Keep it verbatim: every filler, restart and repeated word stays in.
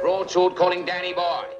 Broadsword calling Danny Boy.